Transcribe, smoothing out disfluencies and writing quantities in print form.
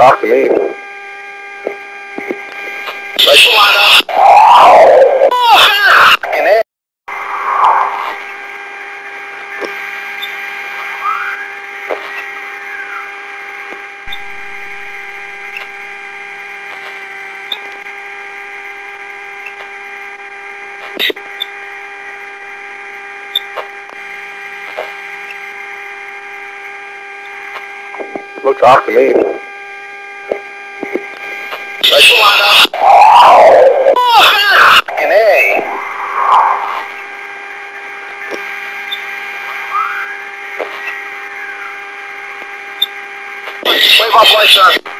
Talk to me. Look, talk to me. Wave off my son.